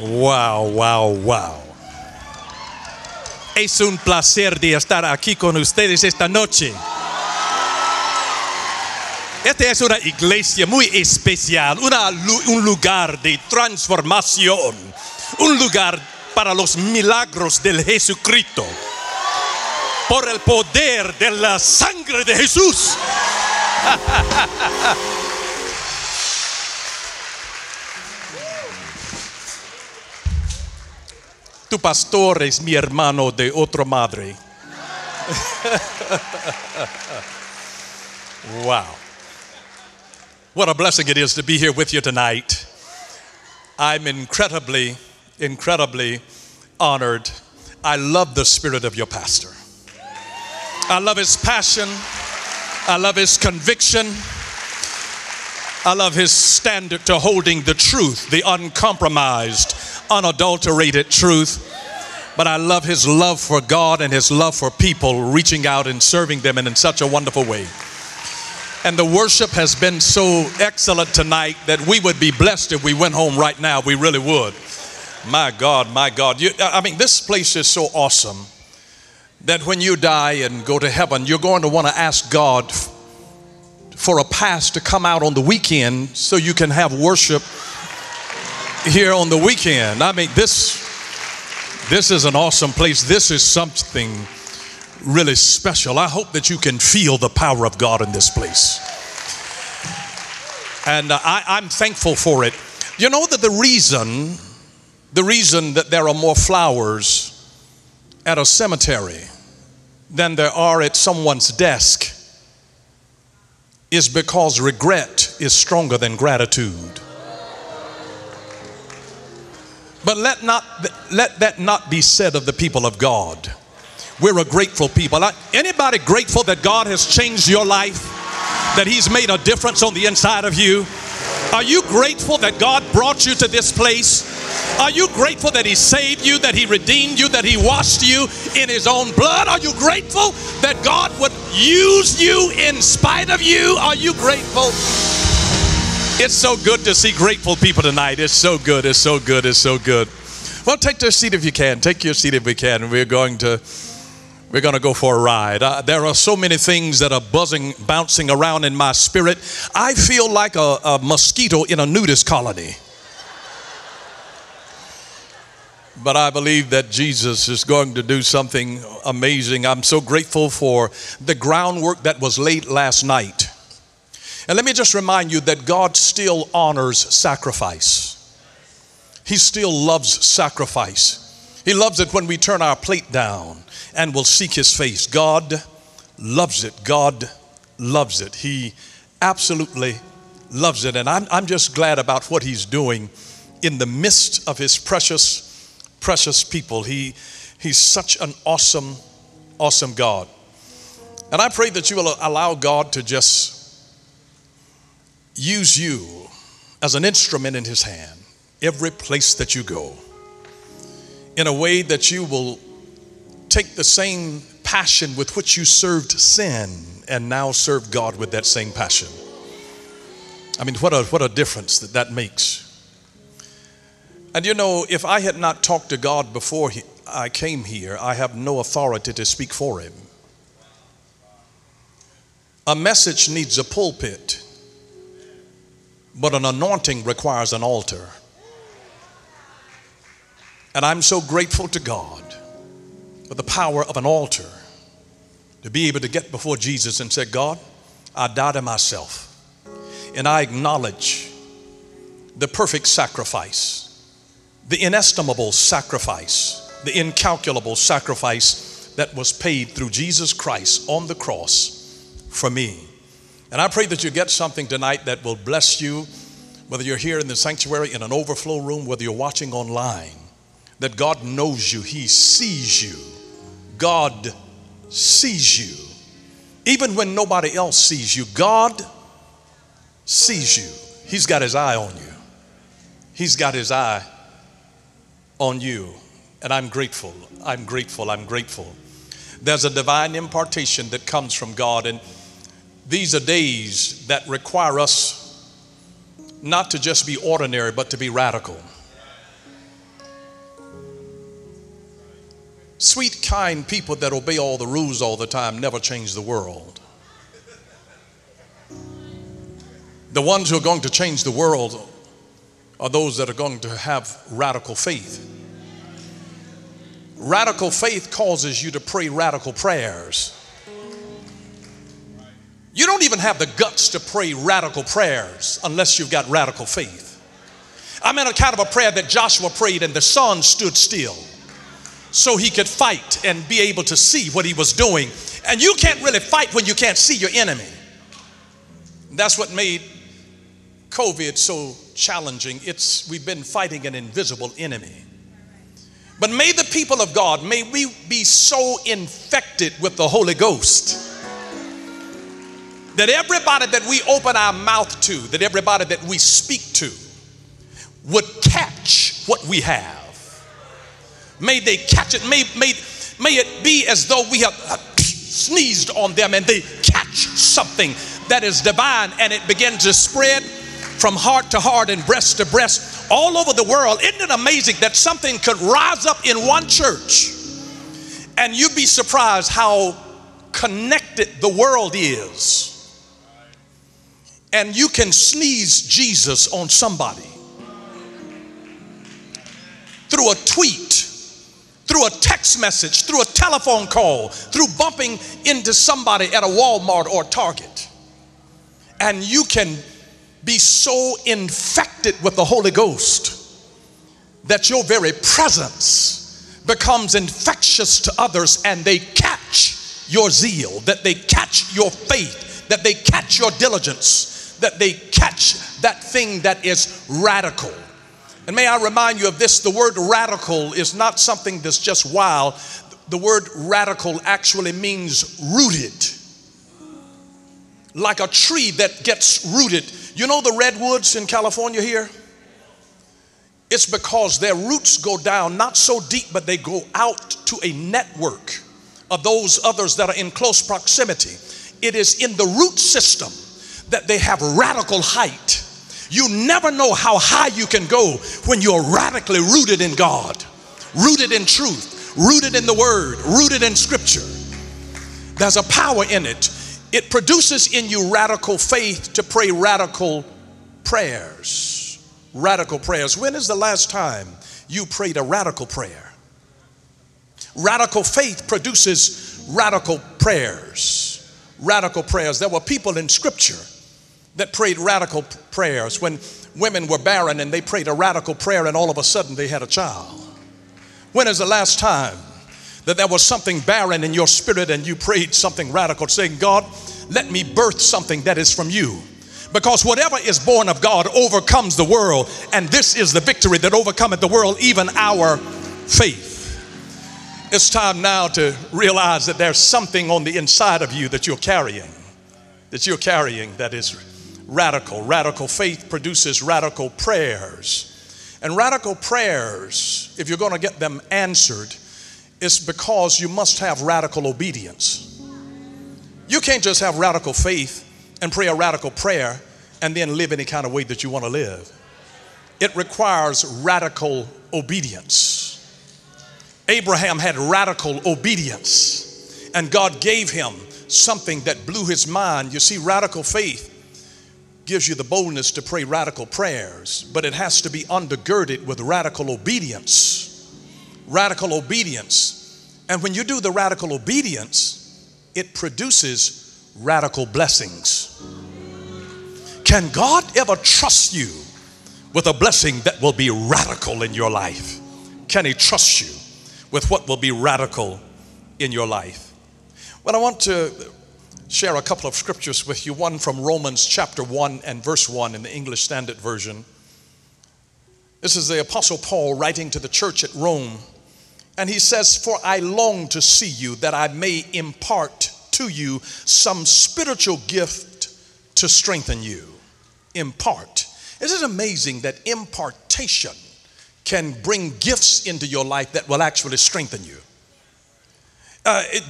Wow. Es un placer de estar aquí con ustedes esta noche. Esta es una iglesia muy especial, un lugar de transformación, un lugar para los milagros del Jesucristo, por el poder de la sangre de Jesús. Tu pastor es mi hermano de otra madre. Wow. What a blessing it is to be here with you tonight. I'm incredibly honored. I love the spirit of your pastor. I love his passion. I love his conviction. I love his standard to holding the truth, the uncompromised, unadulterated truth. But I love his love for God and his love for people, reaching out and serving them in such a wonderful way. And the worship has been so excellent tonight that we would be blessed if we went home right now. We really would. My God. This place is so awesome that when you die and go to heaven, you're going to want to ask God for a pass to come out on the weekend so you can have worship here on the weekend. This is an awesome place. This is something really special. I hope that you can feel the power of God in this place. And I'm thankful for it. You know that the reason that there are more flowers at a cemetery than there are at someone's desk is because regret is stronger than gratitude. But let that not be said of the people of God. We're a grateful people. Anybody grateful that God has changed your life? That he's made a difference on the inside of you? Are you grateful that God brought you to this place? Are you grateful that he saved you, that he redeemed you, that he washed you in his own blood? Are you grateful that God would use you in spite of you? Are you grateful? It's so good to see grateful people tonight. It's so good. Well, take your seat if you can. We're going to go for a ride. There are so many things that are bouncing around in my spirit. I feel like a mosquito in a nudist colony. But I believe that Jesus is going to do something amazing. I'm so grateful for the groundwork that was laid last night. And let me just remind you that God still honors sacrifice. He still loves sacrifice. He loves it when we turn our plate down and will seek his face. God loves it. God loves it. He absolutely loves it. And I'm just glad about what he's doing in the midst of his precious, precious people. He's such an awesome, awesome God. And I pray that you will allow God to just use you as an instrument in his hand. Every place that you go, in a way that you will take the same passion with which you served sin and now serve God with that same passion. What a difference that makes. And you know, if I had not talked to God before I came here, I have no authority to speak for him. A message needs a pulpit, but an anointing requires an altar. And I'm so grateful to God for the power of an altar to be able to get before Jesus and say, God, I die to myself and I acknowledge the perfect sacrifice, the inestimable sacrifice, the incalculable sacrifice that was paid through Jesus Christ on the cross for me. And I pray that you get something tonight that will bless you, whether you're here in the sanctuary, in an overflow room, whether you're watching online. That God knows you, he sees you. God sees you. Even when nobody else sees you, God sees you. He's got his eye on you. He's got his eye on you. And I'm grateful. There's a divine impartation that comes from God, and these are days that require us not to just be ordinary, but to be radical. Sweet, kind people that obey all the rules all the time never change the world. The ones who are going to change the world are those that are going to have radical faith. Radical faith causes you to pray radical prayers. You don't even have the guts to pray radical prayers unless you've got radical faith. I'm in a kind of a prayer that Joshua prayed, and the sun stood still so he could fight and be able to see what he was doing. And you can't really fight when you can't see your enemy. That's what made COVID so challenging. We've been fighting an invisible enemy. But may the people of God, may we be so infected with the Holy Ghost that everybody that we open our mouth to, that everybody that we speak to would catch what we have. May they catch it. May it be as though we have sneezed on them and they catch something that is divine, and it begins to spread from heart to heart and breast to breast all over the world. Isn't it amazing that something could rise up in one church, and you'd be surprised how connected the world is? And you can sneeze Jesus on somebody through a tweet, through a text message, through a telephone call, through bumping into somebody at a Walmart or Target. And you can be so infected with the Holy Ghost that your very presence becomes infectious to others, and they catch your zeal, that they catch your faith, that they catch your diligence, that they catch that thing that is radical. And may I remind you of this, the word radical is not something that's just wild. The word radical actually means rooted. Like a tree that gets rooted. You know the redwoods in California here? It's because their roots go down, not so deep, but they go out to a network of those others that are in close proximity. It is in the root system that they have radical height. You never know how high you can go when you're radically rooted in God, rooted in truth, rooted in the Word, rooted in Scripture. There's a power in it. It produces in you radical faith to pray radical prayers. Radical prayers. When is the last time you prayed a radical prayer? Radical faith produces radical prayers. Radical prayers. There were people in Scripture that prayed radical prayers. When women were barren and they prayed a radical prayer, and all of a sudden they had a child. When is the last time that there was something barren in your spirit and you prayed something radical, saying, God, let me birth something that is from you? Because whatever is born of God overcomes the world, and this is the victory that overcometh the world, even our faith. It's time now to realize that there's something on the inside of you that you're carrying, that is radical. Radical faith produces radical prayers. And radical prayers, if you're going to get them answered, it's because you must have radical obedience. You can't just have radical faith and pray a radical prayer and then live any kind of way that you want to live. It requires radical obedience. Abraham had radical obedience, and God gave him something that blew his mind. You see, radical faith gives you the boldness to pray radical prayers, but it has to be undergirded with radical obedience. Radical obedience. And when you do the radical obedience, it produces radical blessings. Can God ever trust you with a blessing that will be radical in your life? Can He trust you with what will be radical in your life? Well, I want to share a couple of scriptures with you, one from Romans chapter 1 and verse 1 in the English Standard Version. This is the Apostle Paul writing to the church at Rome, and he says, "For I long to see you, that I may impart to you some spiritual gift to strengthen you." Impart. Isn't it amazing that impartation can bring gifts into your life that will actually strengthen you?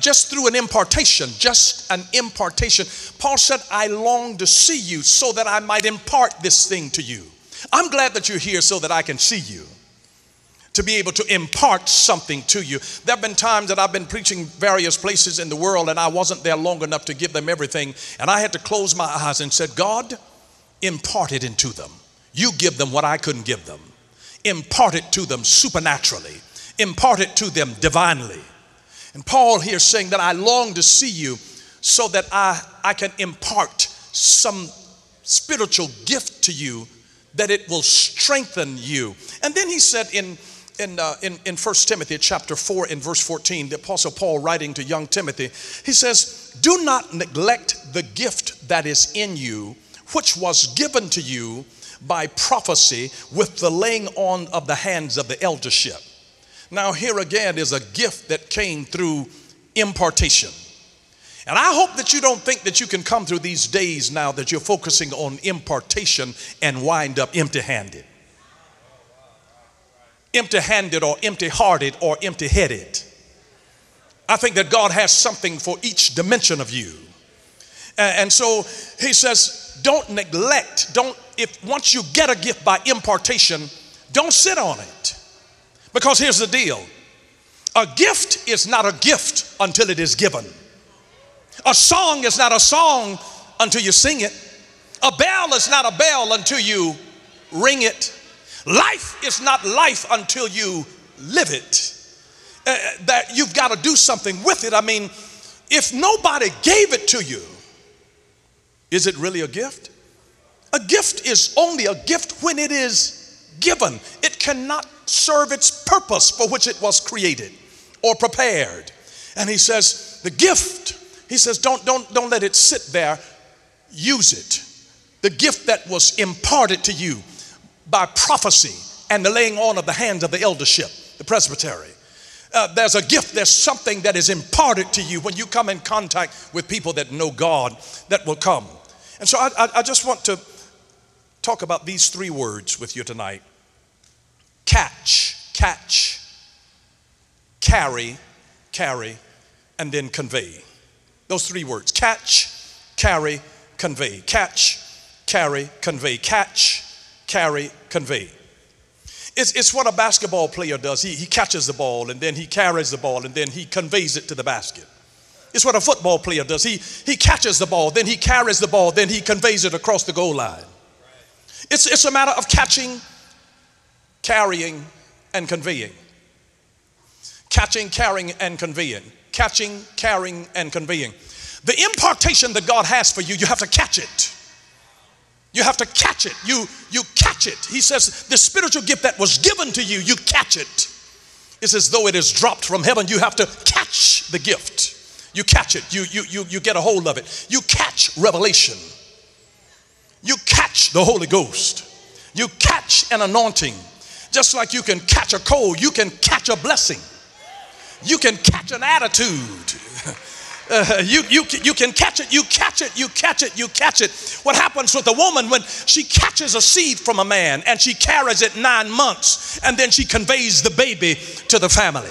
Just through an impartation, Paul said, I long to see you so that I might impart this thing to you. I'm glad that you're here so that I can see you. to be able to impart something to you. There have been times that I've been preaching various places in the world and I wasn't there long enough to give them everything. And I had to close my eyes and said, God, impart it into them. You give them what I couldn't give them. Impart it to them supernaturally. Impart it to them divinely. And Paul here saying that I long to see you so that I can impart some spiritual gift to you that it will strengthen you. And then he said in 1 Timothy chapter 4 and verse 14, the Apostle Paul writing to young Timothy, he says, do not neglect the gift that is in you, which was given to you by prophecy with the laying on of the hands of the eldership. Now here again is a gift that came through impartation. And I hope that you don't think that you can come through these days now that you're focusing on impartation and wind up empty-handed. Empty-handed or empty-hearted or empty-headed. I think that God has something for each dimension of you. And so he says, don't neglect. Once you get a gift by impartation, don't sit on it. Because here's the deal. A gift is not a gift until it is given. A song is not a song until you sing it. A bell is not a bell until you ring it. Life is not life until you live it. That you've got to do something with it. I mean, if nobody gave it to you, is it really a gift? A gift is only a gift when it is given. It cannot serve its purpose for which it was created or prepared. And he says, the gift... He says, don't let it sit there. Use it. The gift that was imparted to you by prophecy and the laying on of the hands of the eldership, the presbytery. There's a gift. There's something that is imparted to you when you come in contact with people that know God that will come. And so I just want to talk about these three words with you tonight. Catch, carry, and then convey. Those three words, catch, carry, convey. Catch, carry, convey. Catch, carry, convey. It's what a basketball player does. He catches the ball and then he carries the ball and then he conveys it to the basket. It's what a football player does. He catches the ball, then he carries the ball, then he conveys it across the goal line. It's a matter of catching, carrying, and conveying. Catching, carrying, and conveying. Catching, carrying, and conveying. The impartation that God has for you, you have to catch it. You have to catch it. You catch it. He says the spiritual gift that was given to you, you catch it. It's as though it is dropped from heaven. You have to catch the gift. You catch it. You get a hold of it. You catch revelation. You catch the Holy Ghost. You catch an anointing. Just like you can catch a cold, you can catch a blessing. You can catch an attitude. You can catch it, you catch it, you catch it, you catch it. What happens with a woman when she catches a seed from a man and she carries it 9 months and then she conveys the baby to the family?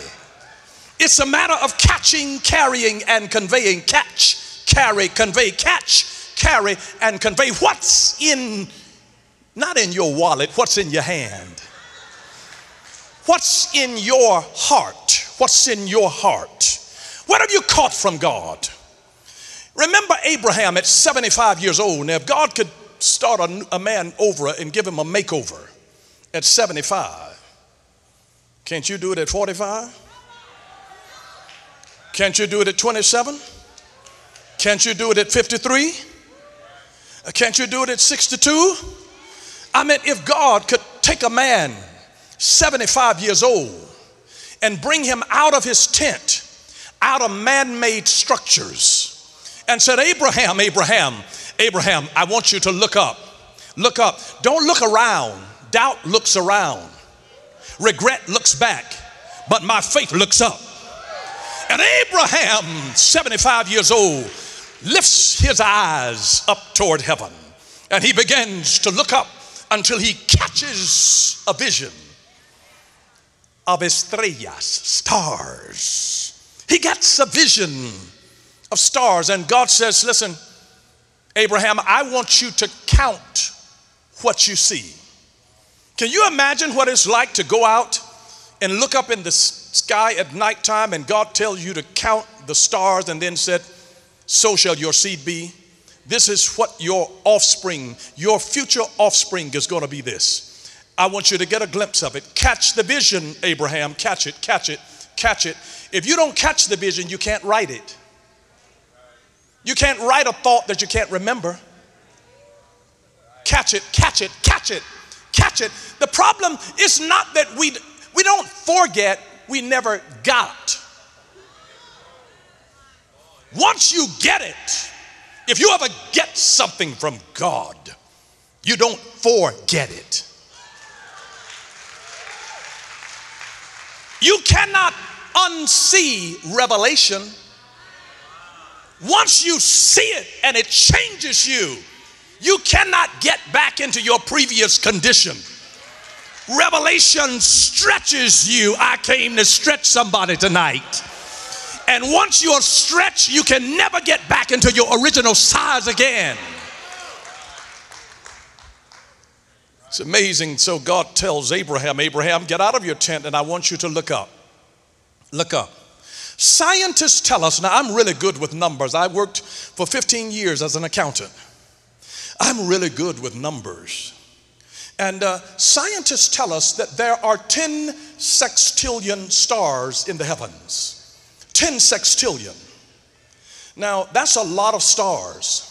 It's a matter of catching, carrying, and conveying. Catch, carry, convey. Catch, carry, and convey. What's in, not in your wallet, what's in your hand? What's in your heart? What's in your heart? What have you caught from God? Remember Abraham at 75 years old. Now, if God could start a man over and give him a makeover at 75, can't you do it at 45? Can't you do it at 27? Can't you do it at 53? Can't you do it at 62? I mean, if God could take a man 75 years old and bring him out of his tent, out of man-made structures, and said, Abraham, Abraham, Abraham, I want you to look up. Look up. Don't look around. Doubt looks around. Regret looks back. But my faith looks up. And Abraham, 75 years old, lifts his eyes up toward heaven. And he begins to look up until he catches a vision of estrellas, stars. He gets a vision of stars, and God says, listen, Abraham, I want you to count what you see. Can you imagine what it's like to go out and look up in the sky at nighttime and God tells you to count the stars and then said, so shall your seed be. This is what your offspring, your future offspring is going to be this. I want you to get a glimpse of it. Catch the vision, Abraham. Catch it, catch it, catch it. If you don't catch the vision, you can't write it. You can't write a thought that you can't remember. Catch it, catch it, catch it, catch it. The problem is not that we don't forget, we never got. Once you get it, if you ever get something from God, you don't forget it. You cannot unsee revelation. Once you see it and it changes you, you cannot get back into your previous condition. Revelation stretches you. I came to stretch somebody tonight. And once you're stretched, you can never get back into your original size again. It's amazing. So God tells Abraham, Abraham, get out of your tent and I want you to look up. Look up. Scientists tell us, now I'm really good with numbers. I worked for 15 years as an accountant. I'm really good with numbers. And scientists tell us that there are 10 sextillion stars in the heavens. 10 sextillion. Now, that's a lot of stars.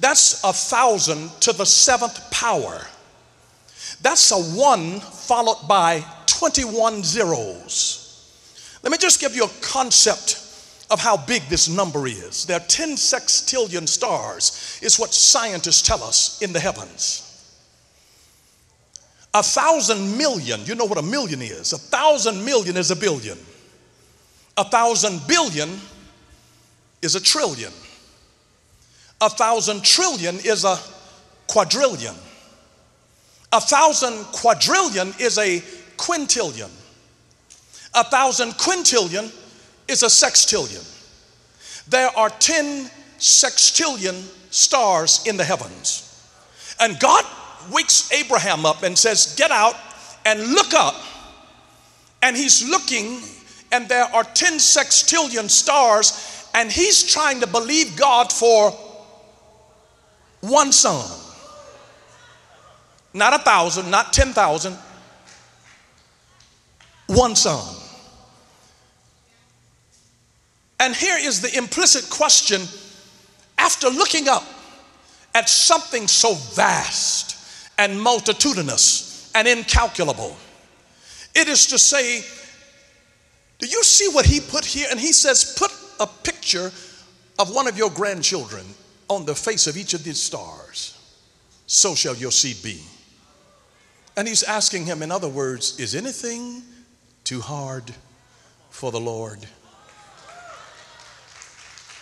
That's 1,000 to the 7th power. That's a 1 followed by 21 zeros. Let me just give you a concept of how big this number is. There are 10 sextillion stars, is what scientists tell us in the heavens. 1,000 million, you know what a million is. 1,000 million is a billion. 1,000 billion is a trillion. 1,000 trillion is a quadrillion. 1,000 quadrillion is a quintillion. 1,000 quintillion is a sextillion. There are 10 sextillion stars in the heavens. And God wakes Abraham up and says, get out and look up. And he's looking, and there are 10 sextillion stars, and he's trying to believe God for one son. Not 1,000, not 10,000. One son. And here is the implicit question. After looking up at something so vast and multitudinous and incalculable, it is to say, do you see what he put here? And he says, put a picture of one of your grandchildren on the face of each of these stars. So shall your seed be. And he's asking him, in other words, is anything too hard for the Lord?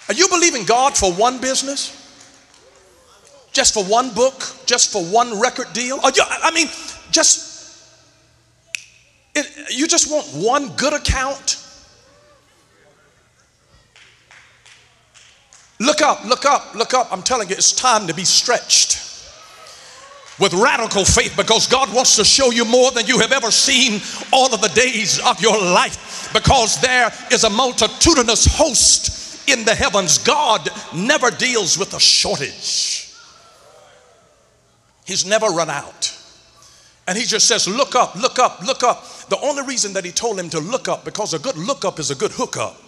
Are you believing God for one business? Just for one book? Just for one record deal? You just want one good account? Look up, look up, look up. I'm telling you, it's time to be stretched with radical faith, because God wants to show you more than you have ever seen all of the days of your life, because there is a multitudinous host in the heavens. God never deals with a shortage. He's never run out. And he just says, look up, look up, look up. The only reason that he told him to look up, because a good look up is a good hookup.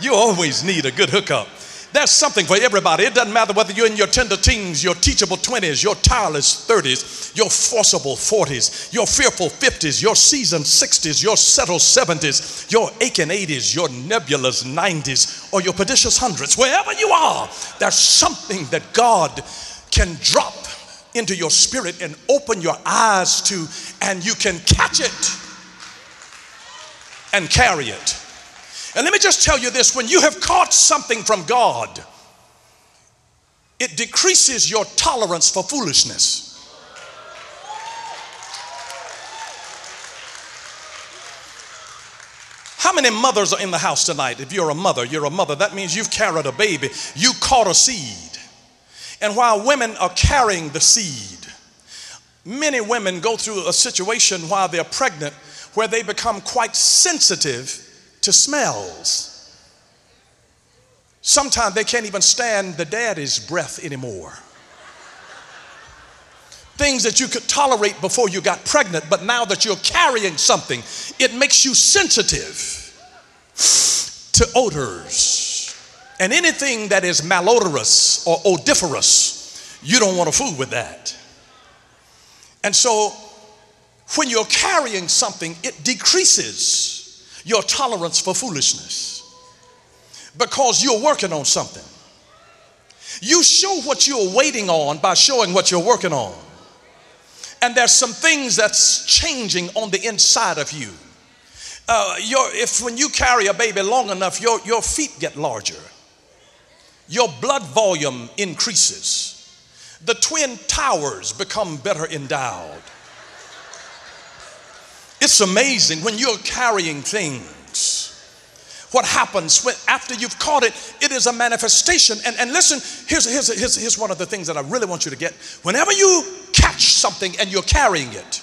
You always need a good hookup. There's something for everybody. It doesn't matter whether you're in your tender teens, your teachable 20s, your tireless 30s, your forcible 40s, your fearful 50s, your seasoned 60s, your settled 70s, your aching 80s, your nebulous 90s, or your pernicious 100s. Wherever you are, there's something that God can drop into your spirit and open your eyes to, and you can catch it and carry it. And let me just tell you this, when you have caught something from God, it decreases your tolerance for foolishness. How many mothers are in the house tonight? If you're a mother, that means you've carried a baby, you caught a seed. And while women are carrying the seed, many women go through a situation while they're pregnant where they become quite sensitive to smells. Sometimes they can't even stand the daddy's breath anymore. Things that you could tolerate before you got pregnant, but now that you're carrying something, it makes you sensitive to odors. And anything that is malodorous or odoriferous, you don't want to fool with that. And so when you're carrying something, it decreases your tolerance for foolishness because you're working on something. You show what you're waiting on by showing what you're working on. And there's some things that's changing on the inside of you. When you carry a baby long enough, your feet get larger. Your blood volume increases. The Twin Towers become better endowed. It's amazing when you're carrying things. What happens when, after you've caught it, it is a manifestation. And listen, here's one of the things that I really want you to get. Whenever you catch something and you're carrying it,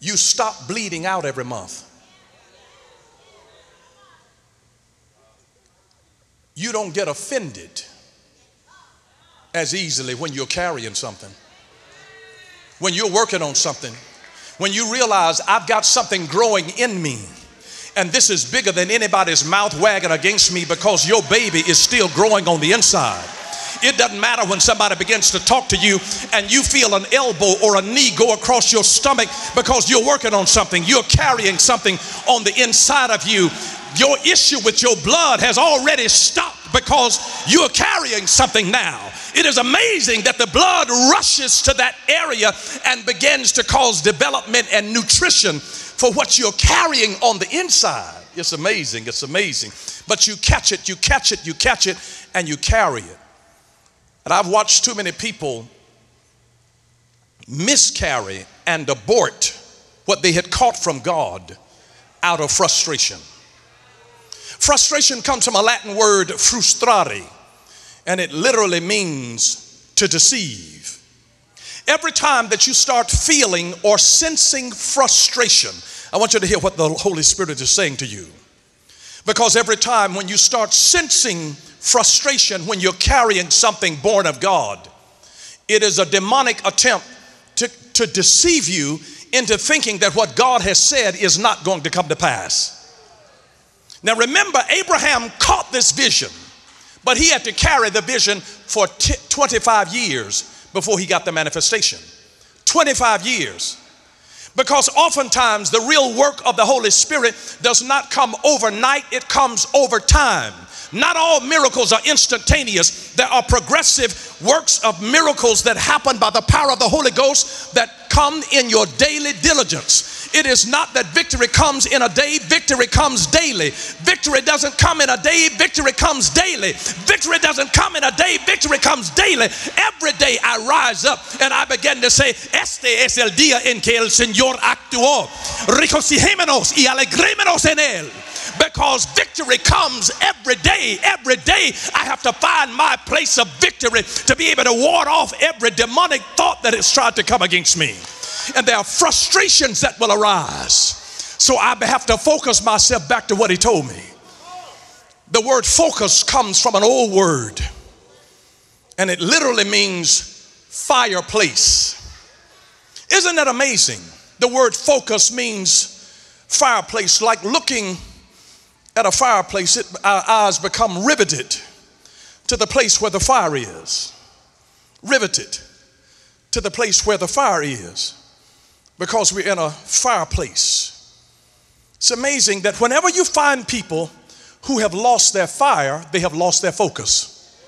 you stop bleeding out every month. You don't get offended as easily when you're carrying something. When you're working on something, when you realize I've got something growing in me, and this is bigger than anybody's mouth wagging against me because your baby is still growing on the inside. It doesn't matter when somebody begins to talk to you and you feel an elbow or a knee go across your stomach because you're working on something. You're carrying something on the inside of you. Your issue with your blood has already stopped because you're carrying something now. It is amazing that the blood rushes to that area and begins to cause development and nutrition for what you're carrying on the inside. It's amazing, it's amazing. But you catch it, you catch it, you catch it, and you carry it. And I've watched too many people miscarry and abort what they had caught from God out of frustration. Frustration comes from a Latin word, frustrare, and it literally means to deceive. Every time that you start feeling or sensing frustration, I want you to hear what the Holy Spirit is saying to you. Because every time when you start sensing frustration when you're carrying something born of God, it is a demonic attempt to deceive you into thinking that what God has said is not going to come to pass. Now remember, Abraham caught this vision, but he had to carry the vision for 25 years before he got the manifestation. 25 years. Because oftentimes the real work of the Holy Spirit does not come overnight, it comes over time. Not all miracles are instantaneous. There are progressive works of miracles that happen by the power of the Holy Ghost that come in your daily diligence. It is not that victory comes in a day, victory comes daily. Victory doesn't come in a day, victory comes daily. Victory doesn't come in a day, victory comes daily. Every day I rise up and I begin to say, este es el día en que el Señor actuó. Regocijémonos y alegrémonos en él. Because victory comes every day. Every day I have to find my place of victory to be able to ward off every demonic thought that has tried to come against me. And there are frustrations that will arise. So I have to focus myself back to what he told me. The word focus comes from an old word, and it literally means fireplace. Isn't that amazing? The word focus means fireplace, like looking at a fireplace, our eyes become riveted to the place where the fire is. Riveted to the place where the fire is, because we're in a fireplace. It's amazing that whenever you find people who have lost their fire, they have lost their focus.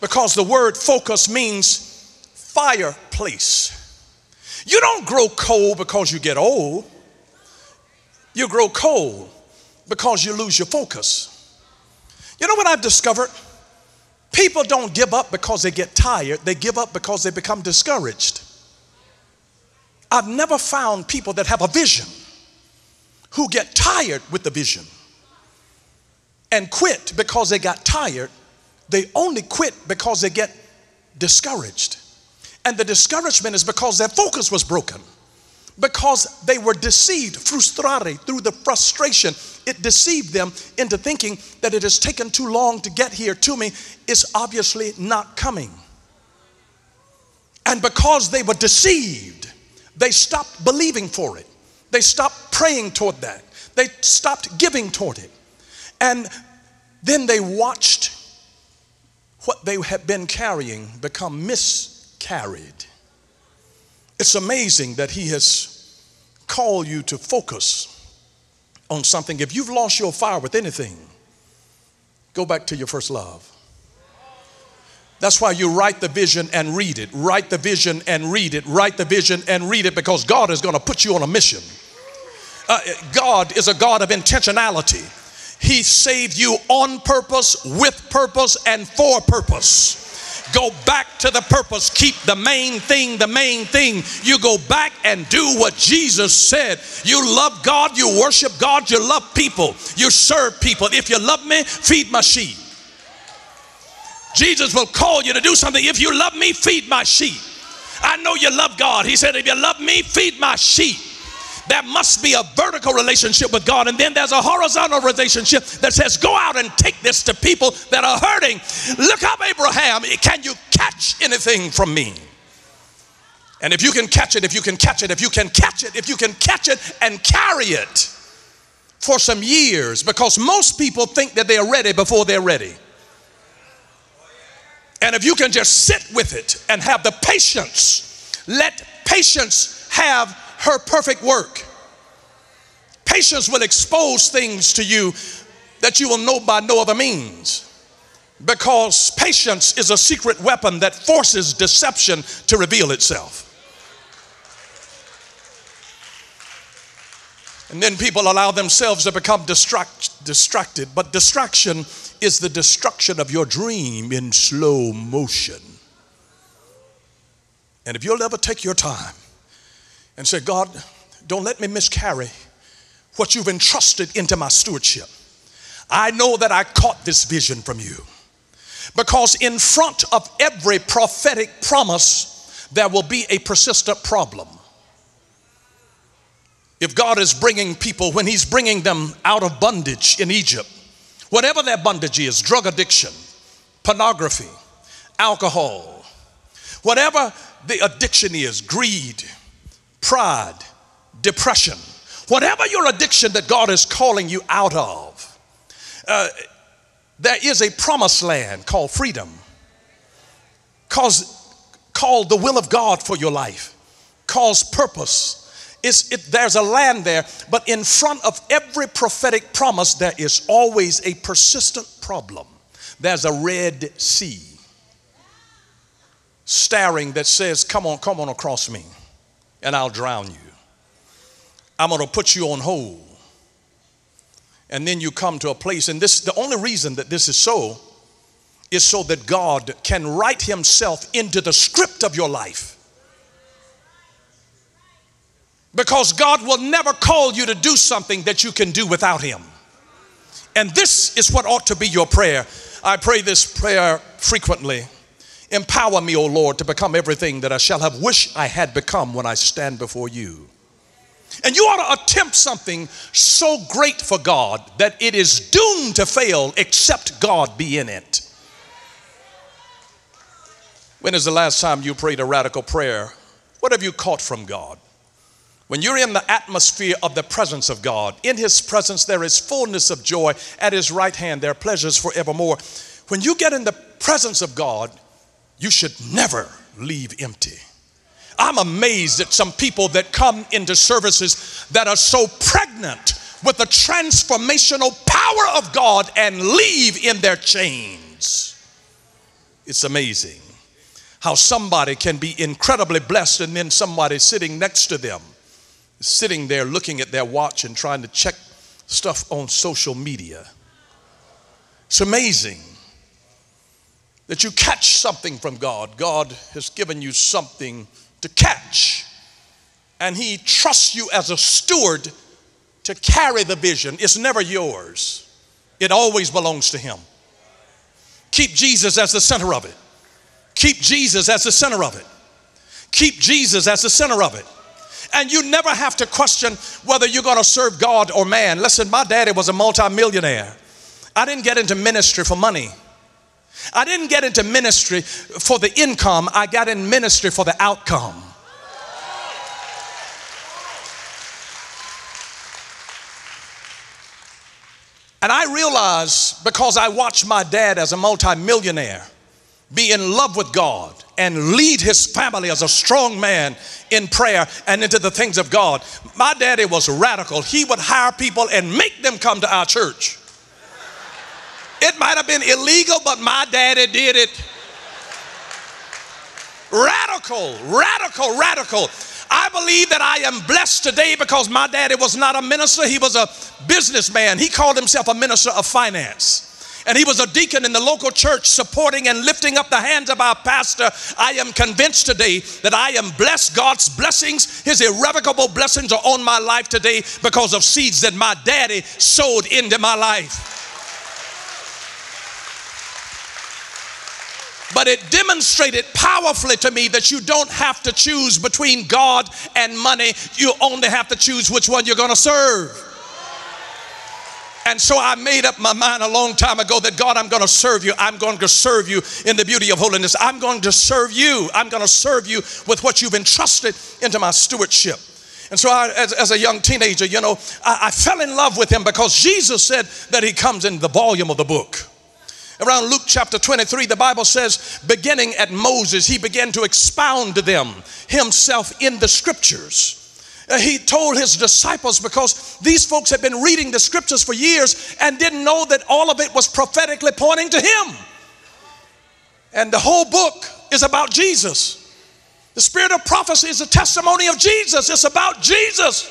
Because the word focus means fireplace. You don't grow cold because you get old. You grow cold because you lose your focus. You know what I've discovered? People don't give up because they get tired. They give up because they become discouraged. I've never found people that have a vision who get tired with the vision and quit because they got tired. They only quit because they get discouraged. And the discouragement is because their focus was broken. because they were deceived, frustrare, through the frustration. It deceived them into thinking that it has taken too long to get here to me. It's obviously not coming. And because they were deceived, they stopped believing for it. They stopped praying toward that. They stopped giving toward it. And then they watched what they had been carrying become miscarried. It's amazing that He has called you to focus on something. If you've lost your fire with anything, go back to your first love. That's why you write the vision and read it. Write the vision and read it. Write the vision and read it, because God is going to put you on a mission. God is a God of intentionality. He saved you on purpose, with purpose, and for purpose. Go back to the purpose. Keep the main thing the main thing. You go back and do what Jesus said. You love God, you worship God, you love people, you serve people. If you love me, feed my sheep. Jesus will call you to do something. If you love me, feed my sheep. I know you love God. He said, if you love me, feed my sheep. There must be a vertical relationship with God, and then there's a horizontal relationship that says, go out and take this to people that are hurting. Look up, Abraham. Can you catch anything from me? And if you can catch it, if you can catch it, if you can catch it, if you can catch it and carry it for some years, because most people think that they are ready before they're ready. And if you can just sit with it and have the patience, let patience have her perfect work. Patience will expose things to you that you will know by no other means, because patience is a secret weapon that forces deception to reveal itself. And then people allow themselves to become distracted, but distraction is the destruction of your dream in slow motion. And if you'll ever take your time and say, God, don't let me miscarry what you've entrusted into my stewardship. I know that I caught this vision from you, because in front of every prophetic promise, there will be a persistent problem. If God is bringing people, when He's bringing them out of bondage in Egypt, whatever their bondage is, drug addiction, pornography, alcohol, whatever the addiction is, greed, pride, depression, whatever your addiction that God is calling you out of, there is a promised land called freedom, called the will of God for your life, called purpose. There's a land there, but in front of every prophetic promise, there is always a persistent problem. There's a Red Sea staring that says, come on across me, and I'll drown you. I'm going to put you on hold. And then you come to a place, and the only reason that this is so that God can write Himself into the script of your life. Because God will never call you to do something that you can do without Him. And this is what ought to be your prayer. I pray this prayer frequently. Empower me, O Lord, to become everything that I shall have wished I had become when I stand before you. And you ought to attempt something so great for God that it is doomed to fail except God be in it. When is the last time you prayed a radical prayer? What have you caught from God? When you're in the atmosphere of the presence of God, in His presence there is fullness of joy. At His right hand there are pleasures forevermore. When you get in the presence of God, you should never leave empty. I'm amazed at some people that come into services that are so pregnant with the transformational power of God and leave in their chains. It's amazing how somebody can be incredibly blessed, and then somebody sitting next to them, sitting there looking at their watch and trying to check stuff on social media. It's amazing that you catch something from God. God has given you something to catch, and He trusts you as a steward to carry the vision. It's never yours. It always belongs to Him. Keep Jesus as the center of it. Keep Jesus as the center of it. Keep Jesus as the center of it. and you never have to question whether you're going to serve God or man. Listen, my daddy was a multimillionaire. I didn't get into ministry for money. I didn't get into ministry for the income. I got in ministry for the outcome. And I realized, because I watched my dad as a multimillionaire be in love with God and lead his family as a strong man in prayer and into the things of God. My daddy was radical. He would hire people and make them come to our church. It might have been illegal, but my daddy did it. Radical, radical, radical. I believe that I am blessed today because my daddy was not a minister. He was a businessman. He called himself a minister of finance. And he was a deacon in the local church, supporting and lifting up the hands of our pastor. I am convinced today that I am blessed. God's blessings, his irrevocable blessings, are on my life today because of seeds that my daddy sowed into my life. But it demonstrated powerfully to me that you don't have to choose between God and money. You only have to choose which one you're going to serve. And so I made up my mind a long time ago that God, I'm going to serve you. I'm going to serve you in the beauty of holiness. I'm going to serve you. I'm going to serve you with what you've entrusted into my stewardship. And so I, as a young teenager, you know, I fell in love with him because Jesus said that he comes in the volume of the book. Around Luke chapter 23, the Bible says, beginning at Moses, he began to expound to them himself in the scriptures. He told his disciples, because these folks had been reading the scriptures for years and didn't know that all of it was prophetically pointing to him. And the whole book is about Jesus. The spirit of prophecy is a testimony of Jesus. It's about Jesus.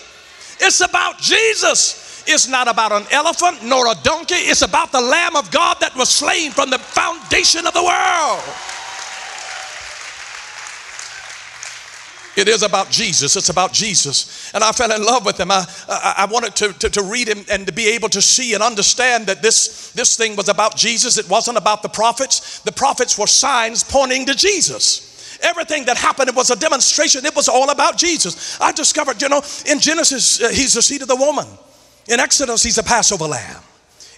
It's about Jesus. It's not about an elephant nor a donkey. It's about the Lamb of God that was slain from the foundation of the world. It is about Jesus. It's about Jesus. And I fell in love with him. I wanted to read him and to be able to see and understand that this thing was about Jesus. It wasn't about the prophets. The prophets were signs pointing to Jesus. Everything that happened, it was a demonstration. It was all about Jesus. I discovered, you know, in Genesis, he's the seed of the woman. In Exodus, he's a Passover lamb.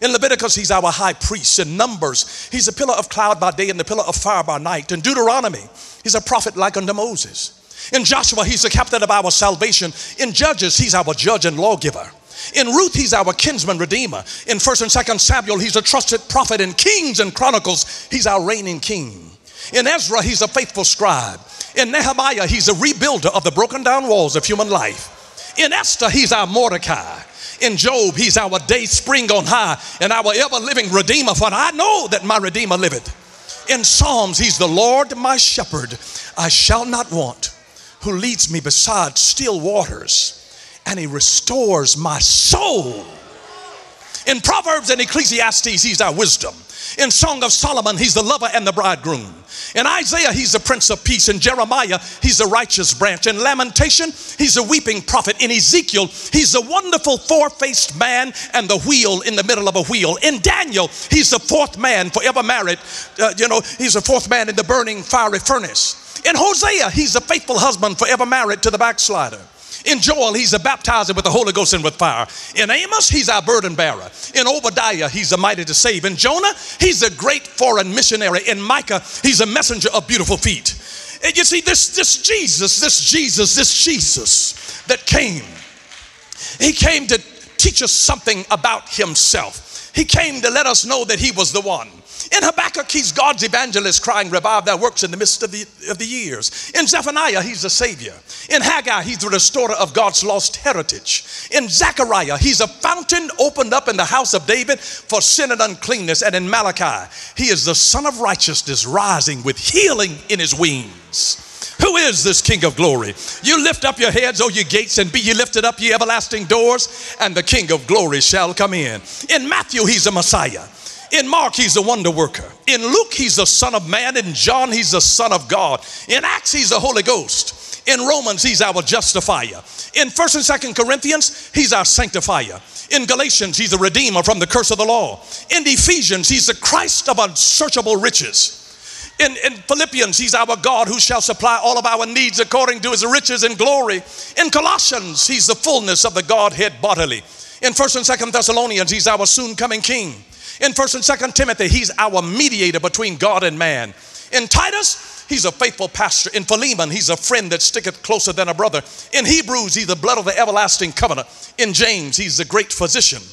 In Leviticus, he's our high priest. In Numbers, he's a pillar of cloud by day and the pillar of fire by night. In Deuteronomy, he's a prophet like unto Moses. In Joshua, he's the captain of our salvation. In Judges, he's our judge and lawgiver. In Ruth, he's our kinsman redeemer. In 1st and 2nd Samuel, he's a trusted prophet. In Kings and Chronicles, he's our reigning king. In Ezra, he's a faithful scribe. In Nehemiah, he's a rebuilder of the broken down walls of human life. In Esther, he's our Mordecai. In Job, he's our day spring on high and our ever-living Redeemer, for I know that my Redeemer liveth. In Psalms, he's the Lord my shepherd. I shall not want, who leads me beside still waters, and he restores my soul. In Proverbs and Ecclesiastes, he's our wisdom. In Song of Solomon, he's the lover and the bridegroom. In Isaiah, he's the Prince of Peace. In Jeremiah, he's the righteous branch. In Lamentation, he's the weeping prophet. In Ezekiel, he's the wonderful four-faced man and the wheel in the middle of a wheel. In Daniel, he's the fourth man forever married. He's the fourth man in the burning fiery furnace. In Hosea, he's the faithful husband forever married to the backslider. In Joel, he's a baptizer with the Holy Ghost and with fire. In Amos, he's our burden bearer. In Obadiah, he's the mighty to save. In Jonah, he's a great foreign missionary. In Micah, he's a messenger of beautiful feet. And you see, this Jesus that came. He came to teach us something about himself. He came to let us know that he was the one. In Habakkuk, he's God's evangelist crying, revive thy works in the midst of the years. In Zephaniah, he's the savior. In Haggai, he's the restorer of God's lost heritage. In Zechariah, he's a fountain opened up in the house of David for sin and uncleanness. And in Malachi, he is the son of righteousness rising with healing in his wings. Who is this King of glory? You lift up your heads, O ye gates, and be ye lifted up, ye everlasting doors, and the King of glory shall come in. In Matthew, he's the Messiah. In Mark, he's the wonder worker. In Luke, he's the Son of Man. In John, he's the Son of God. In Acts, he's the Holy Ghost. In Romans, he's our justifier. In 1st and 2nd Corinthians, he's our sanctifier. In Galatians, he's the redeemer from the curse of the law. In Ephesians, he's the Christ of unsearchable riches. In Philippians, he's our God who shall supply all of our needs according to his riches and glory. In Colossians, he's the fullness of the Godhead bodily. In 1st and 2nd Thessalonians, he's our soon coming king. In 1st and 2nd Timothy, he's our mediator between God and man. In Titus, he's a faithful pastor. In Philemon, he's a friend that sticketh closer than a brother. In Hebrews, he's the blood of the everlasting covenant. In James, he's the great physician.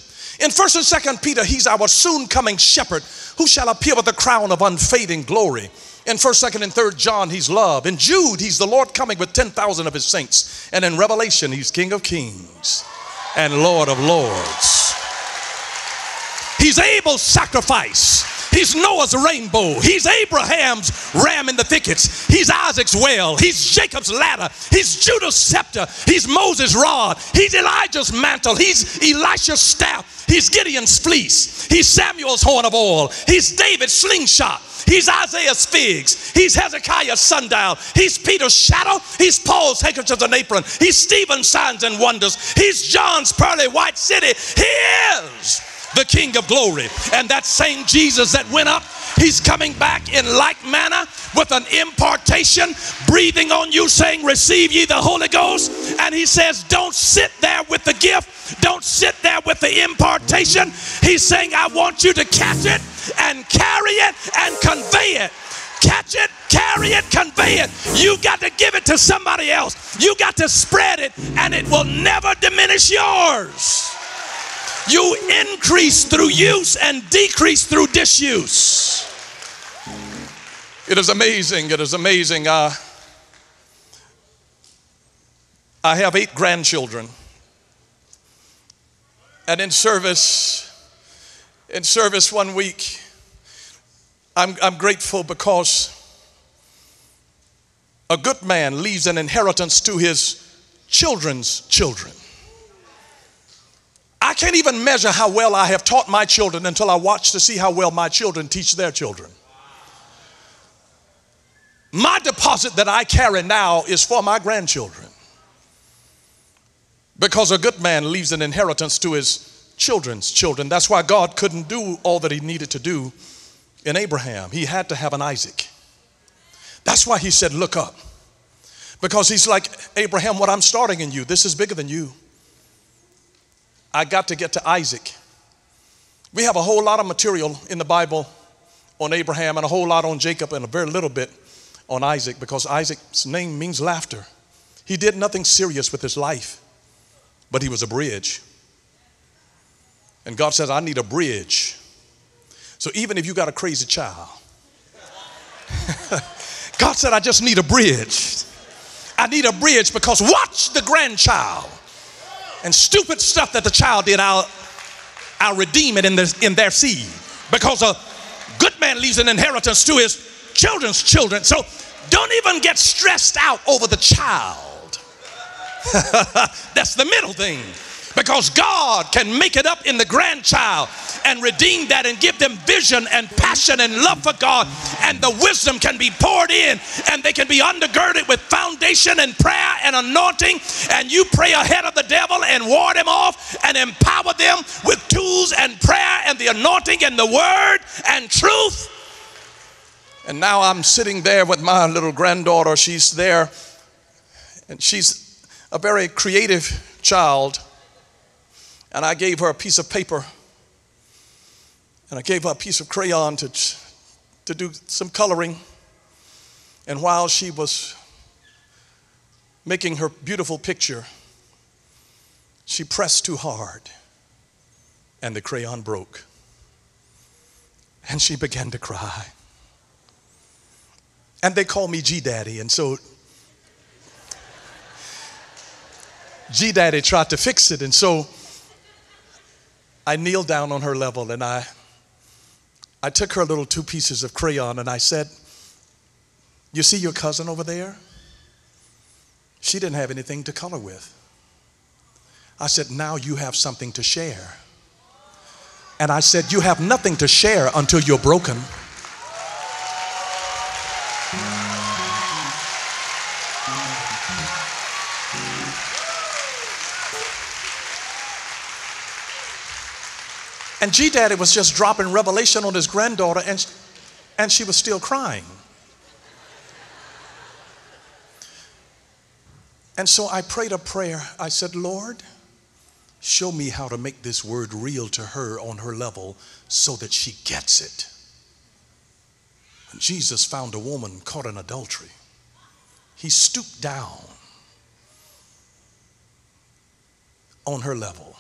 In 1st and 2nd Peter, he's our soon coming shepherd who shall appear with the crown of unfading glory. In 1st, 2nd, and 3rd John, he's love. In Jude, he's the Lord coming with 10,000 of his saints. And in Revelation, he's King of kings and Lord of lords. He's Abel's sacrifice. He's Noah's rainbow. He's Abraham's ram in the thickets. He's Isaac's well. He's Jacob's ladder. He's Judah's scepter. He's Moses' rod. He's Elijah's mantle. He's Elisha's staff. He's Gideon's fleece. He's Samuel's horn of oil. He's David's slingshot. He's Isaiah's figs. He's Hezekiah's sundial. He's Peter's shadow. He's Paul's handkerchiefs and apron. He's Stephen's signs and wonders. He's John's pearly white city. He is the King of glory. And that same Jesus that went up, he's coming back in like manner with an impartation, breathing on you, saying, receive ye the Holy Ghost. And he says, don't sit there with the gift. Don't sit there with the impartation. He's saying, I want you to catch it and carry it and convey it. Catch it, carry it, convey it. You got to give it to somebody else. You got to spread it, and it will never diminish yours. You increase through use and decrease through disuse. It is amazing. It is amazing. I have 8 grandchildren, and in service one week, I'm grateful because a good man leaves an inheritance to his children's children. I can't even measure how well I have taught my children until I watch to see how well my children teach their children. My deposit that I carry now is for my grandchildren, because a good man leaves an inheritance to his children's children. That's why God couldn't do all that he needed to do in Abraham. He had to have an Isaac. That's why he said, look up, because he's like, Abraham, what I'm starting in you, this is bigger than you. I got to get to Isaac. We have a whole lot of material in the Bible on Abraham and a whole lot on Jacob and a very little bit on Isaac, because Isaac's name means laughter. He did nothing serious with his life, but he was a bridge. And God says, I need a bridge. So even if you got a crazy child, God said, I just need a bridge. I need a bridge, because watch the grandchild. And stupid stuff that the child did, I'll redeem it in their seed. Because a good man leaves an inheritance to his children's children. So don't even get stressed out over the child. That's the middle thing. Because God can make it up in the grandchild and redeem that and give them vision and passion and love for God. And the wisdom can be poured in, and they can be undergirded with foundation and prayer and anointing. And you pray ahead of the devil and ward him off and empower them with tools and prayer and the anointing and the word and truth. And now I'm sitting there with my little granddaughter. She's there, and she's a very creative child. And I gave her a piece of paper, and I gave her a piece of crayon to do some coloring. And while she was making her beautiful picture, she pressed too hard, and the crayon broke. And she began to cry. And they call me G-Daddy, and so G-Daddy tried to fix it, and so I kneeled down on her level, and I took her little 2 pieces of crayon, and I said, you see your cousin over there? She didn't have anything to color with. I said, now you have something to share. And I said, you have nothing to share until you're broken. And G-Daddy was just dropping revelation on his granddaughter, and she was still crying. And so I prayed a prayer. I said, Lord, show me how to make this word real to her on her level so that she gets it. And Jesus found a woman caught in adultery. He stooped down on her level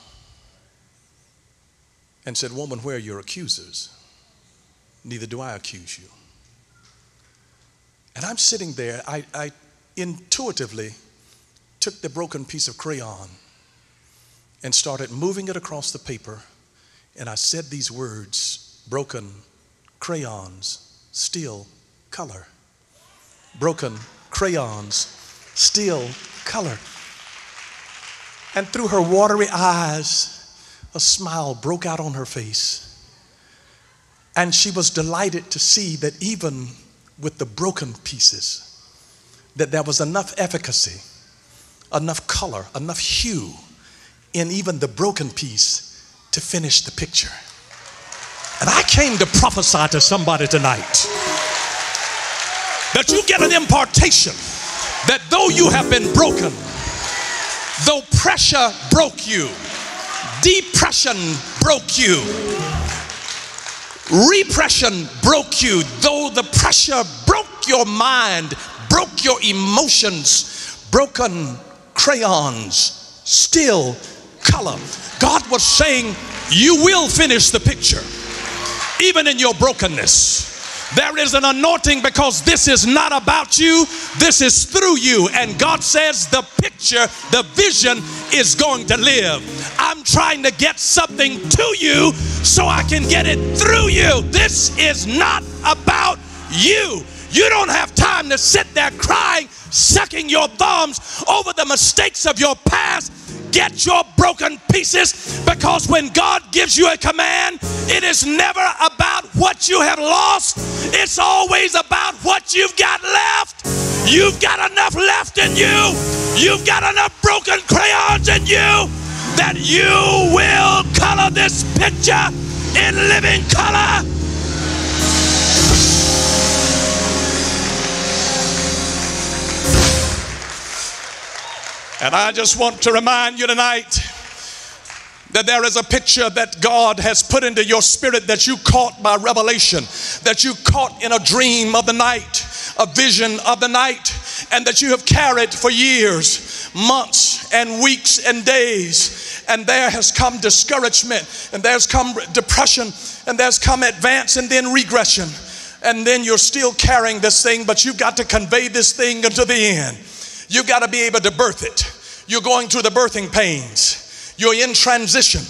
and said, woman, where are your accusers? Neither do I accuse you. And I'm sitting there, I intuitively took the broken piece of crayon and started moving it across the paper, and I said these words: broken crayons steal color. Broken crayons steal color. And through her watery eyes, a smile broke out on her face. And she was delighted to see that even with the broken pieces, that there was enough efficacy, enough color, enough hue in even the broken piece to finish the picture. And I came to prophesy to somebody tonight that you get an impartation that though you have been broken, though pressure broke you, depression broke you, repression broke you, though the pressure broke your mind, broke your emotions, broken crayons still color. God was saying, you will finish the picture, even in your brokenness. There is an anointing because this is not about you, this is through you. And God says the picture, the vision is going to live. I'm trying to get something to you so I can get it through you. This is not about you. You don't have time to sit there crying, sucking your thumbs over the mistakes of your past. Get your broken pieces, because when God gives you a command, it is never about what you have lost. It's always about what you've got left. You've got enough left in you. You've got enough broken crayons in you that you will color this picture in living color. And I just want to remind you tonight that there is a picture that God has put into your spirit that you caught by revelation, that you caught in a dream of the night, a vision of the night, and that you have carried for years, months and weeks and days. And there has come discouragement, and there's come depression, and there's come advance and then regression. And then you're still carrying this thing, but you've got to convey this thing until the end. You've got to be able to birth it. You're going through the birthing pains. You're in transition.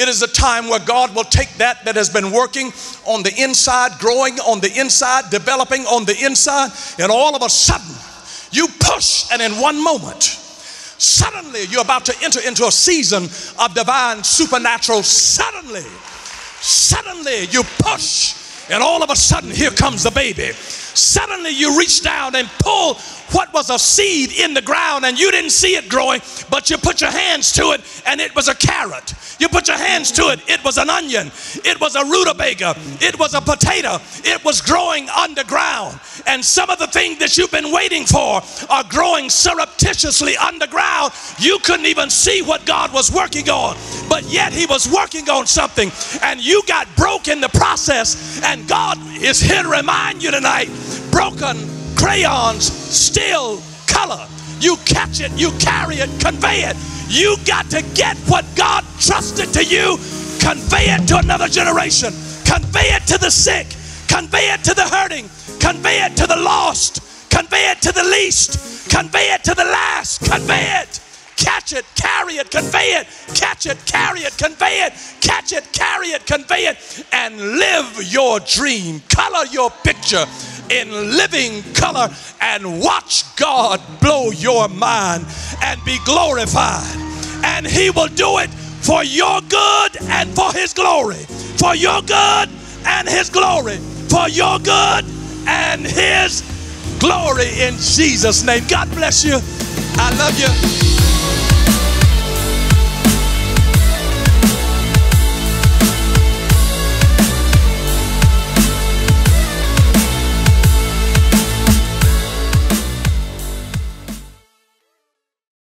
It is a time where God will take that has been working on the inside, growing on the inside, developing on the inside, and all of a sudden you push, and in one moment suddenly you're about to enter into a season of divine supernatural. Suddenly you push, and all of a sudden here comes the baby. Suddenly you reach down and pull what was a seed in the ground, and you didn't see it growing, but you put your hands to it and it was a carrot. You put your hands to it, it was an onion, it was a rutabaga, it was a potato, it was growing underground. And some of the things that you've been waiting for are growing surreptitiously underground. You couldn't even see what God was working on, but yet he was working on something, and you got broke in the process. And God is here to remind you tonight, broken crayons still color. You catch it, you carry it, convey it. You got to get what God trusted to you, convey it to another generation, convey it to the sick, convey it to the hurting, convey it to the lost, convey it to the least, convey it to the last, convey it. Catch it, carry it, convey it. Catch it, carry it, convey it. Catch it, carry it, convey it. And live your dream. Color your picture in living color, and watch God blow your mind and be glorified. And he will do it for your good and for his glory. For your good and his glory. For your good and his glory, in Jesus' name. God bless you. I love you.